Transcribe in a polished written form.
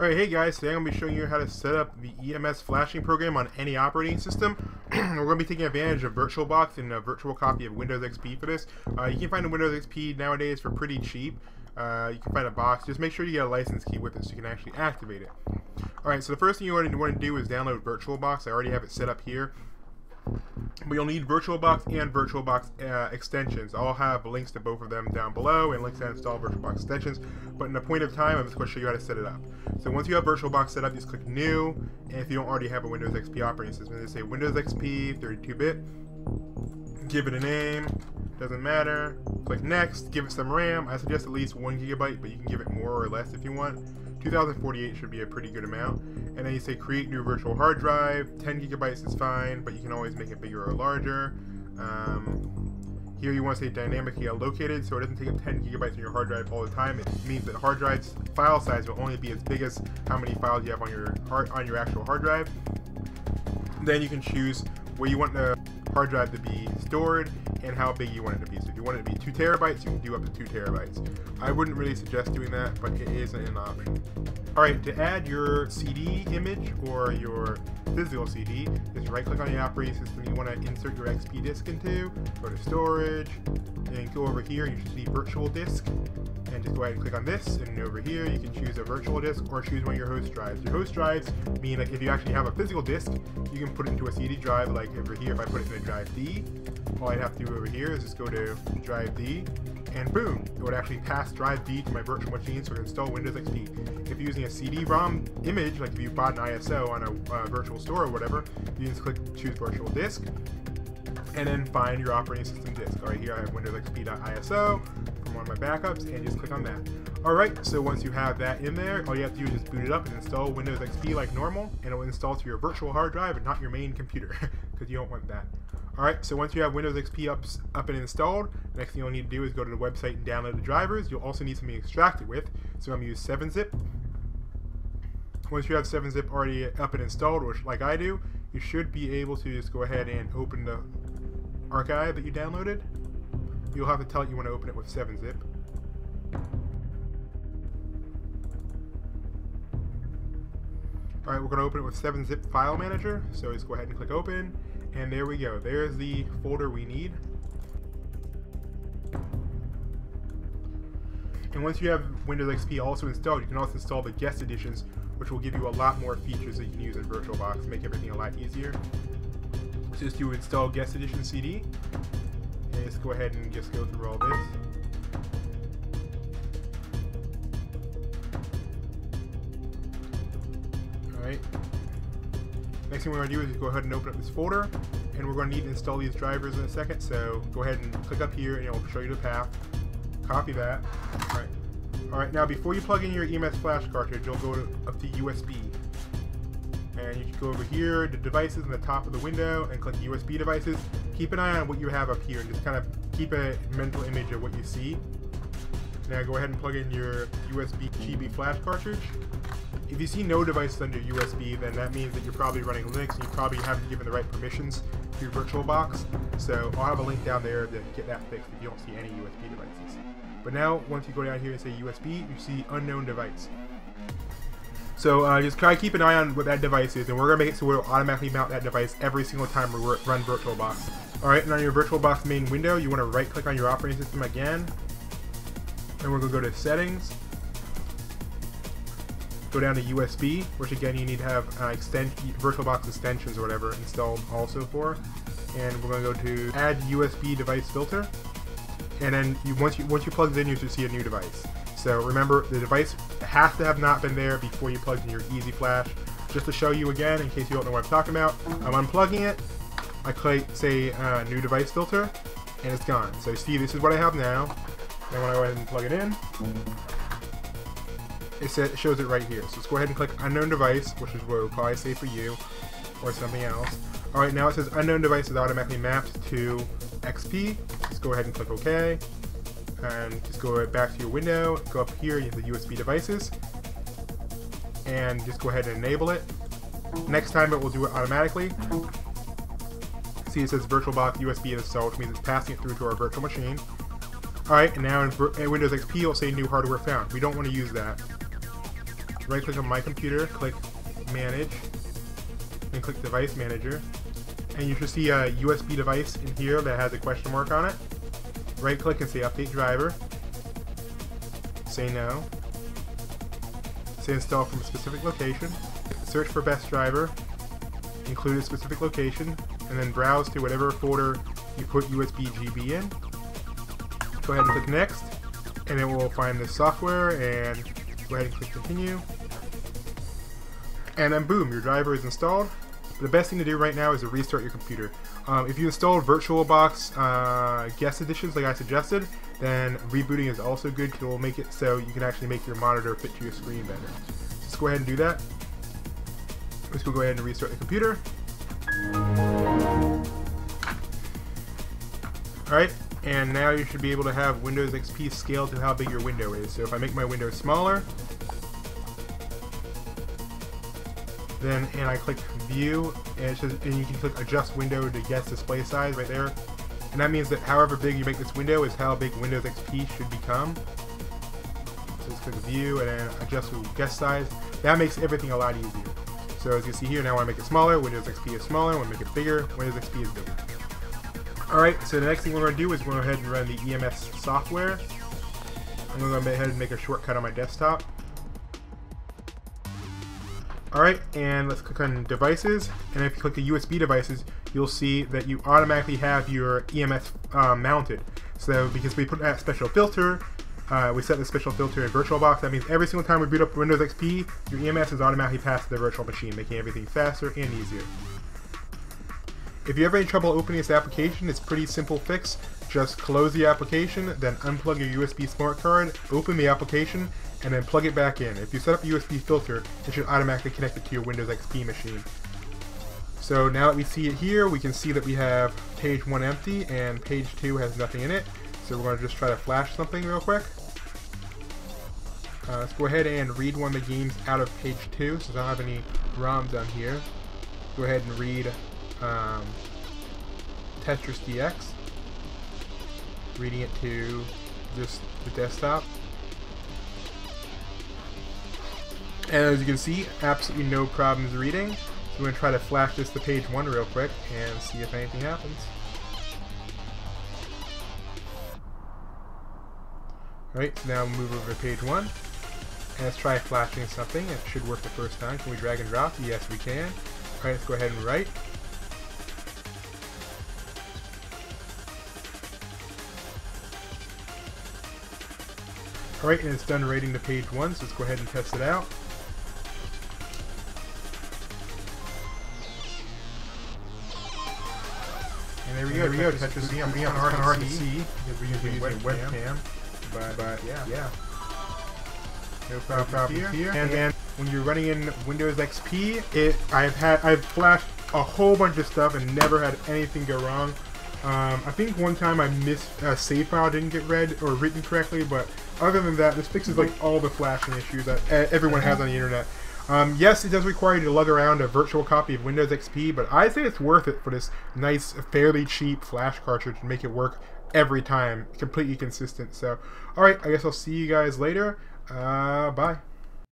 Alright, hey guys, today I'm going to be showing you how to set up the EMS flashing program on any operating system. We're going to be taking advantage of VirtualBox and a virtual copy of Windows XP for this. You can find a Windows XP nowadays for pretty cheap. You can find a box. Just make sure you get a license key with it so you can actually activate it. Alright, so the first thing you want to do is download VirtualBox. I already have it set up here. But you'll need VirtualBox and VirtualBox extensions. I'll have links to both of them down below and links to install VirtualBox extensions. But in a point of time, I'm just going to show you how to set it up. So once you have VirtualBox set up, just click New. And if you don't already have a Windows XP operating system, just say Windows XP 32-bit. Give it a name. Doesn't matter. Click Next. Give it some RAM. I suggest at least 1 GB, but you can give it more or less if you want. 2048 should be a pretty good amount. And then you say create new virtual hard drive. 10 GB is fine, but you can always make it bigger or larger. Here you want to say dynamically allocated, so it doesn't take up 10 GB on your hard drive all the time. It means that hard drive's file size will only be as big as how many files you have on your actual hard drive. Then you can choose where you want the hard drive to be stored and how big you want it to be. So if you want it to be 2 TB, you can do up to 2 TB. I wouldn't really suggest doing that, but it is an option. Alright, to add your CD image or your physical CD, just right click on the operating system you want to insert your XP disk into, go to storage, and go over here and you should see virtual disk, and just go ahead and click on this, and over here you can choose a virtual disk or choose one of your host drives. Your host drives mean like if you actually have a physical disk, you can put it into a CD drive, like over here if I put it in a drive D, all I'd have to do over here is just go to drive D, and boom, it would actually pass drive D to my virtual machine so it can install Windows XP. If you're using a CD-ROM image, like if you bought an ISO on a virtual store or whatever, you just click choose virtual disk, and then find your operating system disk. All right, here I have Windows XP.ISO from one of my backups, and just click on that. All right, so once you have that in there, all you have to do is just boot it up and install Windows XP like normal, and it will install to your virtual hard drive and not your main computer, because you don't want that. Alright, so once you have Windows XP up and installed, the next thing you'll need to do is go to the website and download the drivers. You'll also need something to extract it with, so I'm going to use 7-Zip. Once you have 7-Zip already up and installed, which like I do, you should be able to just go ahead and open the archive that you downloaded. You'll have to tell it you want to open it with 7-Zip. Alright, we're going to open it with 7-Zip File Manager, so just go ahead and click Open. And there we go, there's the folder we need. And once you have Windows XP also installed, you can also install the guest editions, which will give you a lot more features that you can use in VirtualBox, make everything a lot easier. So just do install guest edition CD, and just go ahead and just go through all this. Alright. Next thing we're going to do is go ahead and open up this folder, and we're going to need to install these drivers in a second, so go ahead and click up here and it will show you the path. Copy that. Alright, now before you plug in your EMS flash cartridge, you'll go up to USB. And you can go over here to devices in the top of the window and click USB devices. Keep an eye on what you have up here and just kind of keep a mental image of what you see. Now go ahead and plug in your USB GB flash cartridge. If you see no devices under USB, then that means that you're probably running Linux and you probably haven't given the right permissions to your VirtualBox. So I'll have a link down there to get that fixed if you don't see any USB devices. But now, once you go down here and say USB, you see unknown device. So just try to keep an eye on what that device is, and we're going to make it so we'll automatically mount that device every single time we run VirtualBox. Alright, and on your VirtualBox main window, you want to right click on your operating system again. And we're going to go to Settings. Go down to USB, which again you need to have VirtualBox extensions or whatever installed also for. And we're going to go to Add USB Device Filter, and then once you plug it in, you should see a new device. So remember, the device has to have not been there before you plugged in your EZ Flash. Just to show you again, in case you don't know what I'm talking about, I'm unplugging it. I click say New Device Filter, and it's gone. So see, this is what I have now. And when I go ahead and plug it in, it shows it right here. So let's go ahead and click unknown device, which is what it will probably say for you, or something else. Alright, now it says unknown device is automatically mapped to XP. Just go ahead and click OK. And just go right back to your window, go up here, you have the USB devices. And just go ahead and enable it. Next time it will do it automatically. See, it says VirtualBox USB installed, which means it's passing it through to our virtual machine. Alright, and now in Windows XP it will say new hardware found. We don't want to use that. right click on my computer, click manage, and click device manager, and you should see a USB device in here that has a question mark on it. Right click and say update driver, say no, say install from a specific location, search for best driver, include a specific location, and then browse to whatever folder you put USB GB in. Go ahead and click next, and it will find the software, and go ahead and click continue. And then boom, your driver is installed. But the best thing to do right now is to restart your computer. If you installed VirtualBox guest editions like I suggested, then rebooting is also good because it will make it so you can actually make your monitor fit to your screen better. So just go ahead and do that. Let's go ahead and restart the computer. Alright, and now you should be able to have Windows XP scaled to how big your window is. So if I make my window smaller, then and I click view, and it says, and you can click adjust window to guess display size right there. And that means that however big you make this window is how big Windows XP should become. So just click view and then adjust to guess size. That makes everything a lot easier. So as you see here, now I want to make it smaller, Windows XP is smaller, I want to make it bigger, Windows XP is bigger. Alright, so the next thing we're going to do is we're going to go ahead and run the EMS software. I'm going to go ahead and make a shortcut on my desktop. Alright, and let's click on devices, and if you click the USB devices, you'll see that you automatically have your EMS mounted. So because we put that special filter, we set the special filter in VirtualBox. That means every single time we boot up Windows XP, your EMS is automatically passed to the virtual machine, making everything faster and easier. If you have any trouble opening this application, it's a pretty simple fix. Just close the application, then unplug your USB smart card, open the application, and then plug it back in. If you set up a USB filter, it should automatically connect it to your Windows XP machine. So now that we see it here, we can see that we have page 1 empty and page 2 has nothing in it. So we're going to just try to flash something real quick. Let's go ahead and read one of the games out of page 2, since I don't have any ROMs on here. Go ahead and read Tetris DX. Reading it to just the desktop. And as you can see, absolutely no problems reading. So we're going to try to flash this to page 1 real quick and see if anything happens. Alright, so now we'll move over to page 1. And let's try flashing something. It should work the first time. Can we drag and drop? Yes, we can. Alright, let's go ahead and write. Alright, and it's done writing to page 1, so let's go ahead and test it out. And there we go. Tetris DX. It's hard to see because we're using webcam. But yeah. No problem here. And then when you're running in Windows XP, I've flashed a whole bunch of stuff and never had anything go wrong. I think one time I missed a save file didn't get read or written correctly, but other than that, this fixes like all the flashing issues that everyone has on the internet. Yes, it does require you to lug around a virtual copy of Windows XP, but I say it's worth it for this nice, fairly cheap flash cartridge and make it work every time, completely consistent. So, alright, I guess I'll see you guys later. Bye.